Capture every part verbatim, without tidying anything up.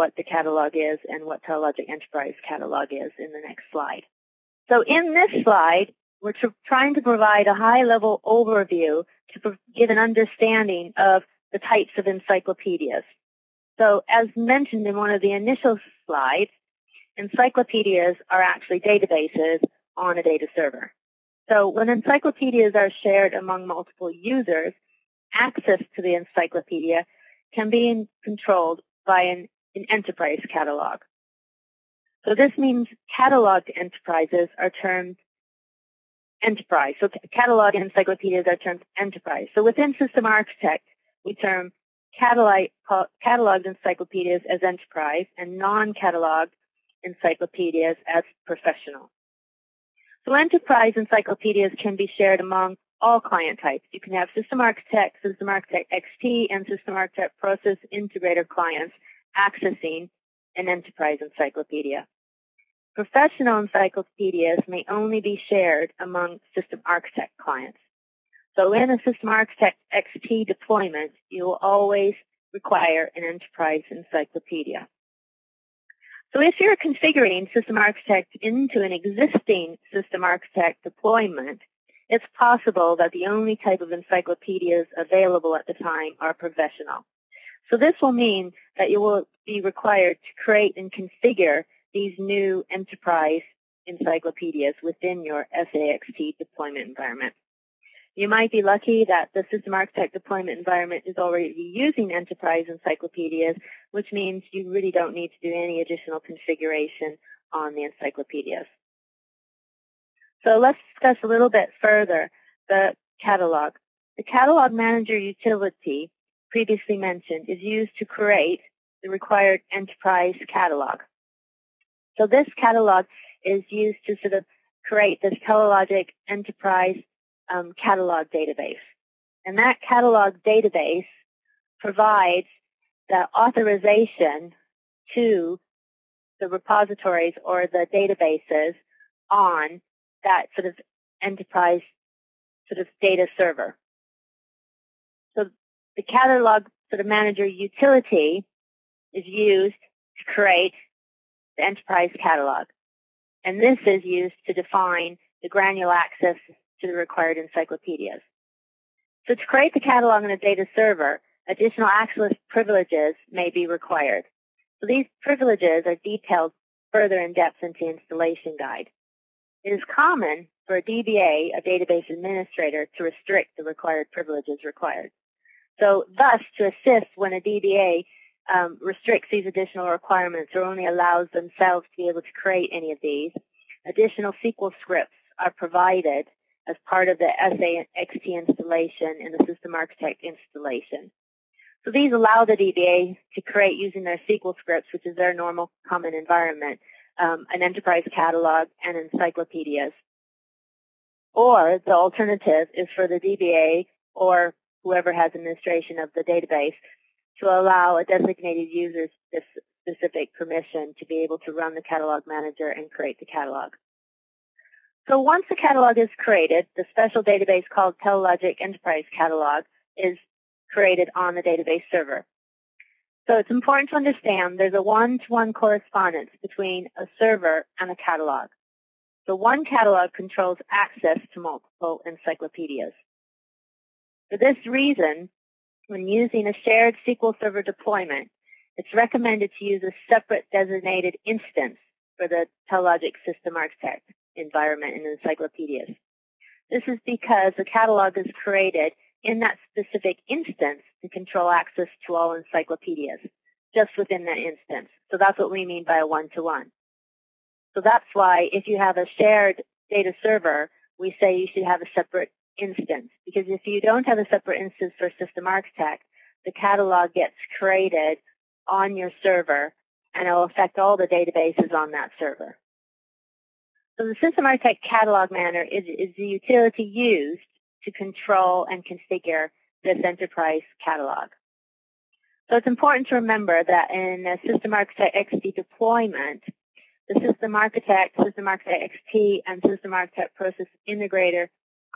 what the catalog is and what Telelogic Enterprise Catalog is in the next slide. So in this slide, we're trying to provide a high-level overview to give an understanding of the types of encyclopedias. So as mentioned in one of the initial slides, encyclopedias are actually databases on a data server. So when encyclopedias are shared among multiple users, access to the encyclopedia can be in, controlled by an, an enterprise catalog. So this means cataloged enterprises are termed enterprise. So catalog encyclopedias are termed enterprise. So within System Architect, we term catalog, cataloged encyclopedias as enterprise and non-cataloged encyclopedias as professional. So enterprise encyclopedias can be shared among all client types. You can have System Architect, System Architect X T, and System Architect Process Integrator clients accessing an enterprise encyclopedia. Professional encyclopedias may only be shared among System Architect clients. So in a System Architect X T deployment, you will always require an enterprise encyclopedia. So if you're configuring System Architect into an existing System Architect deployment, it's possible that the only type of encyclopedias available at the time are professional. So this will mean that you will be required to create and configure these new enterprise encyclopedias within your S A X T deployment environment. You might be lucky that the System Architect deployment environment is already using enterprise encyclopedias, which means you really don't need to do any additional configuration on the encyclopedias. So let's discuss a little bit further the catalog. The Catalog Manager utility previously mentioned is used to create the required enterprise catalog. So this catalog is used to sort of create this Telelogic Enterprise um, Catalog database. And that catalog database provides the authorization to the repositories or the databases on that sort of enterprise sort of data server. So the catalog sort of manager utility is used to create the enterprise catalog. And this is used to define the granular access to the required encyclopedias. So to create the catalog in a data server, additional access privileges may be required. So these privileges are detailed further in depth in the installation guide. It is common for a D B A, a database administrator, to restrict the required privileges required. So thus, to assist when a D B A um, restricts these additional requirements or only allows themselves to be able to create any of these, additional S Q L scripts are provided as part of the S A X T installation and the System Architect installation. So these allow the D B A to create using their S Q L scripts, which is their normal common environment, Um, an enterprise catalog and encyclopedias. Or the alternative is for the D B A or whoever has administration of the database to allow a designated user this specific permission to be able to run the catalog manager and create the catalog. So once the catalog is created, the special database called Telelogic Enterprise Catalog is created on the database server. So it's important to understand there's a one-to-one correspondence between a server and a catalog. So one catalog controls access to multiple encyclopedias. For this reason, when using a shared S Q L Server deployment, it's recommended to use a separate designated instance for the Telelogic System Architect environment and encyclopedias. This is because the catalog is created in that specific instance to control access to all encyclopedias, just within that instance. So that's what we mean by a one-to-one. So that's why if you have a shared data server, we say you should have a separate instance. Because if you don't have a separate instance for System Architect, the catalog gets created on your server, and it will affect all the databases on that server. So the System Architect Catalog Manager is, is the utility used to control and configure this enterprise catalog. So it's important to remember that in a System Architect X T deployment, the System Architect, System Architect X T, and System Architect Process Integrator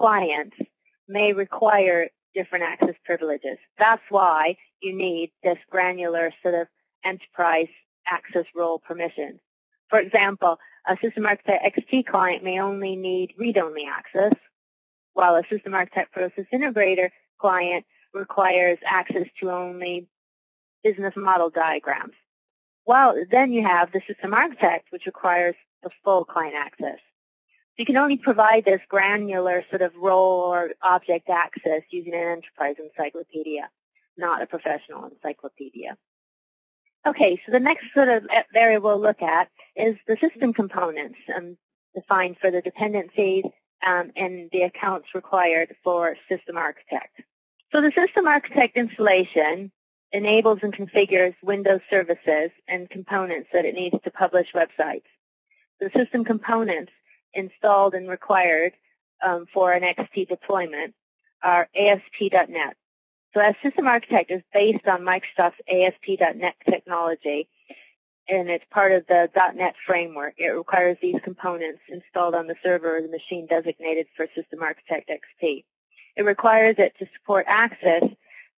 clients may require different access privileges. That's why you need this granular sort of enterprise access role permissions. For example, a System Architect X T client may only need read-only access, while a System Architect Process Integrator client requires access to only business model diagrams. Well, then you have the System Architect, which requires the full client access. You can only provide this granular sort of role or object access using an enterprise encyclopedia, not a professional encyclopedia. Okay, so the next sort of area we'll look at is the system components um, defined for the dependencies um, and the accounts required for System Architect. So the System Architect installation enables and configures Windows services and components that it needs to publish websites. The system components installed and required um, for an X T deployment are A S P dot net. So as System Architect is based on Microsoft's A S P dot net technology, and it's part of the dot net framework, it requires these components installed on the server or the machine designated for System Architect X T. It requires it to support access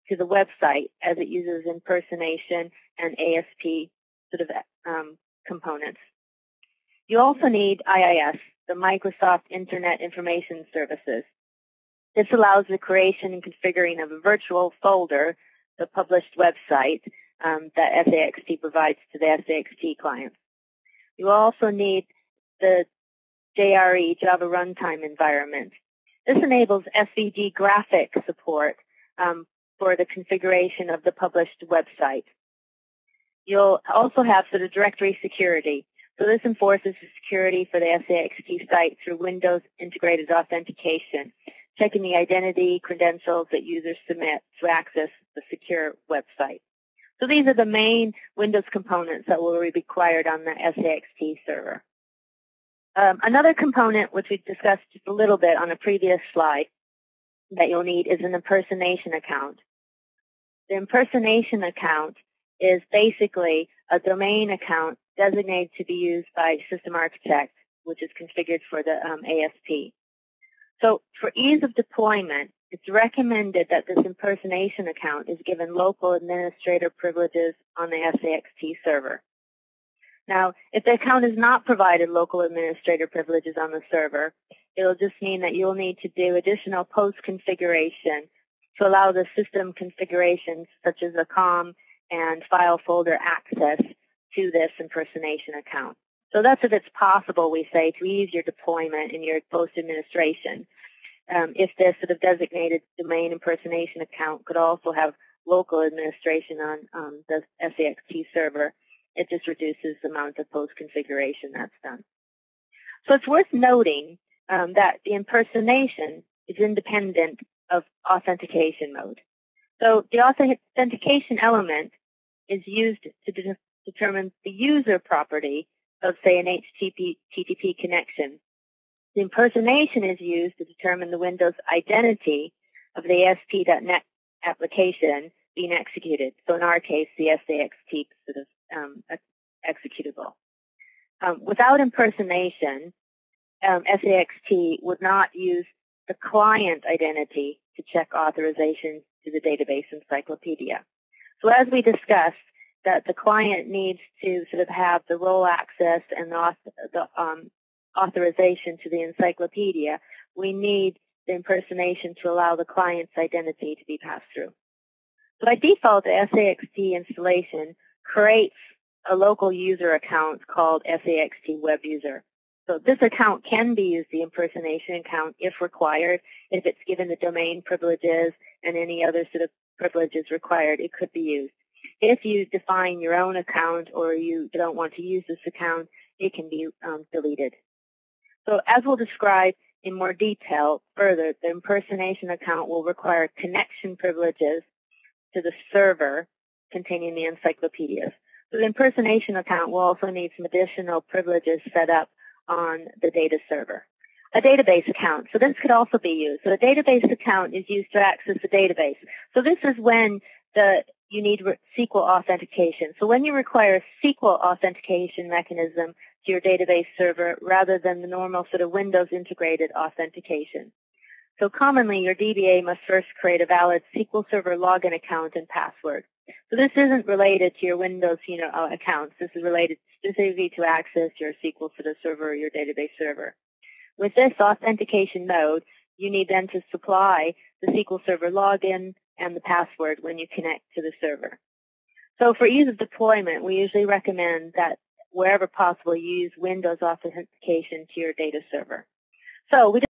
to the website as it uses impersonation and A S P sort of um, components. You also need I I S, the Microsoft Internet Information Services. This allows the creation and configuring of a virtual folder, the published website um, that S A X T provides to the S A X T clients. You also need the J R E, Java Runtime Environment. This enables S V G graphic support um, for the configuration of the published website. You'll also have sort of directory security. So this enforces the security for the S A X T site through Windows integrated authentication, checking the identity credentials that users submit to access the secure website. So these are the main Windows components that will be required on the S A X T server. Um, another component, which we discussed just a little bit on a previous slide, that you'll need is an impersonation account. The impersonation account is basically a domain account designated to be used by System Architect, which is configured for the um, A S P. So for ease of deployment, it's recommended that this impersonation account is given local administrator privileges on the S A X T server. Now, if the account is not provided local administrator privileges on the server, it'll just mean that you'll need to do additional post-configuration to allow the system configurations such as a C O M and file folder access to this impersonation account. So that's if it's possible, we say, to ease your deployment and your post-administration. Um, if this sort of designated domain impersonation account could also have local administration on um, the S A X T server, it just reduces the amount of post-configuration that's done. So it's worth noting um, that the impersonation is independent of authentication mode. So the authentication element is used to de determine the user property of, say, an H T T P connection. The impersonation is used to determine the Windows identity of the A S P dot net application being executed. So in our case, the S A X T sort of um, executable. Um, without impersonation, um, S A X T would not use the client identity to check authorization to the database encyclopedia. So as we discussed, that the client needs to sort of have the role access and the, the um, authorization to the encyclopedia, we need the impersonation to allow the client's identity to be passed through. So by default, the S A X T installation creates a local user account called S A X T web user. So this account can be used, the impersonation account, if required. If it's given the domain privileges and any other sort of privileges required, it could be used. If you define your own account or you don't want to use this account, it can be um, deleted. So as we'll describe in more detail further, the impersonation account will require connection privileges to the server containing the encyclopedias. So the impersonation account will also need some additional privileges set up on the data server. A database account, so this could also be used. So a database account is used to access the database. So this is when the you need S Q L authentication. So when you require a S Q L authentication mechanism to your database server rather than the normal sort of Windows integrated authentication. So commonly your D B A must first create a valid S Q L Server login account and password. So this isn't related to your Windows, you know, accounts. This is related specifically to access your S Q L sort of server or your database server. With this authentication mode, you need them to supply the S Q L Server login and the password when you connect to the server. So for ease of deployment, we usually recommend that wherever possible, use Windows authentication to your data server. So we